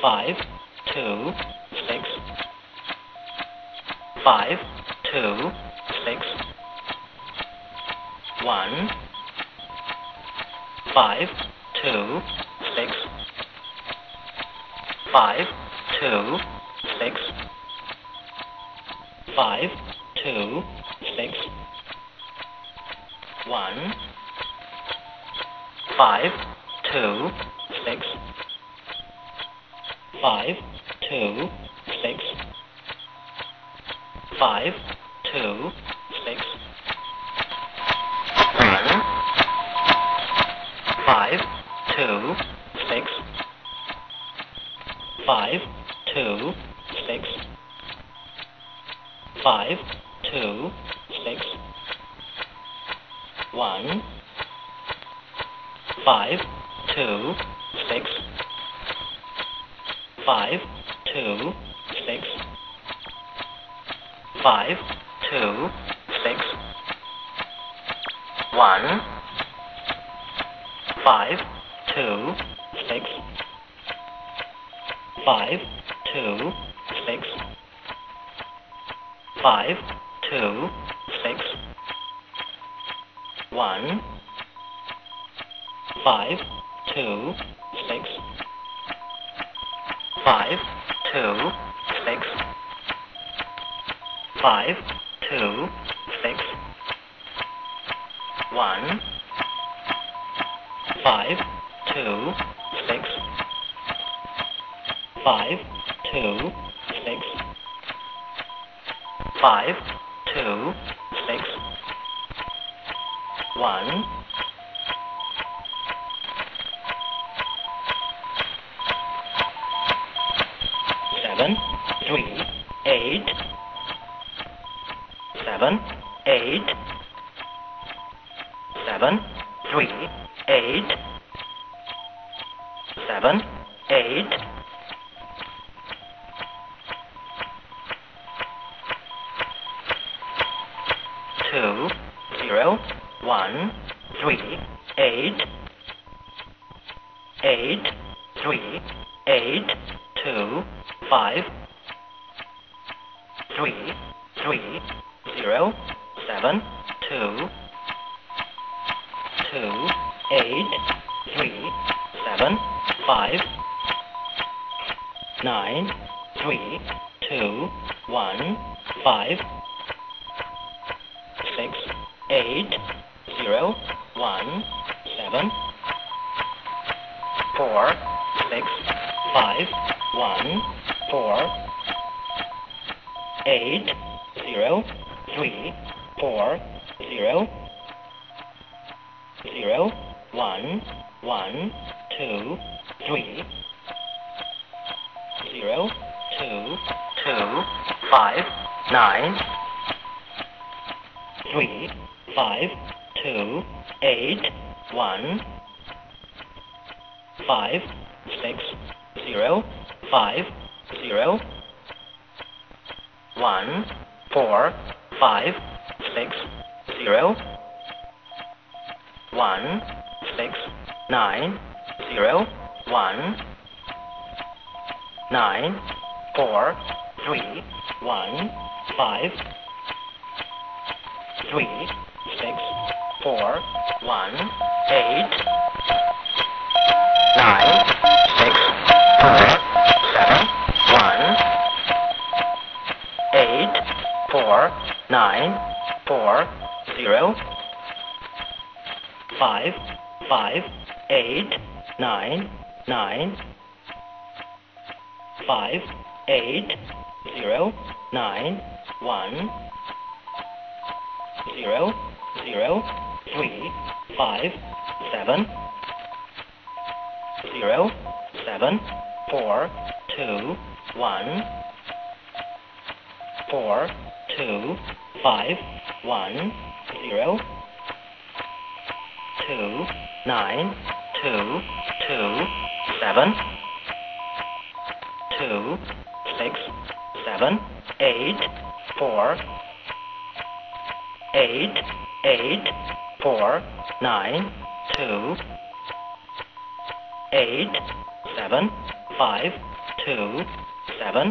5, 2, 6. 5, 2, 6. 1. 5, 2, 6. 5, 2, 6. 5, 2, 6. 1. 5, 2, 6. 5, 2, 6. 5, 2, 6. 1. 5, 2, 6. 5, 2, 6. 5, 2, 6. 1. 5, 2, 6. 5, 2, 6. 5, 2, 6. 1. 5, 2, 6. 5, 2, 6. 5, 2, 6. 1. 5, 2, 6. 5, 2, 6. 5, 2, 6. 1. 5, 2, 6. 5, 2, 6. 5, 2, 6. 1. 7, 3, 8. 7, 8. 7, 3, 8. 7, 8. 2, 0, 1, 3, 8. 8, 3, 8, 2, 5. 3, 3, 0, 7, 2. 2, 8, 3, 7, 5. 9, 3, 2, 1, 5. 6, 8, 0, 1, 7. 4, 6, 5, 1, 4. 8, 0, 3, 4, 0. 0, 1, 1, 2, 3. 0, 2, 2, 5. 9. 3, 5, 2, 8, 1. 5, 6, 0, 5, 0. 1, 4, 5, 6, 0. 1, 6, 9, 0. 1, 9, 4, 3, 1, 5. 3, 6, 4, 1, 8. 9, 6, 4, 7, 1. 8, 4, 9, 4, 0. 5, 5, 8, 9, 9. 5, 8, 0, 9, 1. 0, 0, 3, 5, 7. 0, 7, 4, 2, 1. 4, 2, 5, 1, 0. 2, 9, 2, 2, 7. 2, 6, 7, 8, 4. 8, 8, 4, 9, 2. 8, 7, 5, 9 6 8 0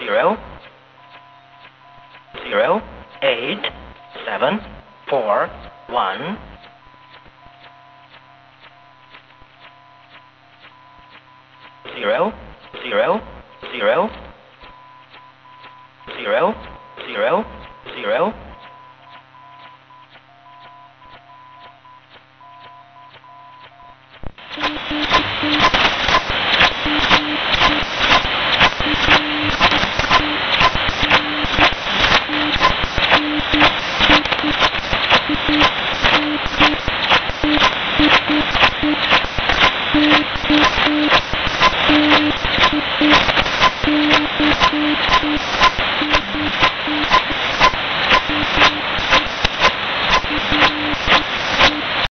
0 0 8 7 4 1. Zero, zero, zero, zero, zero, zero.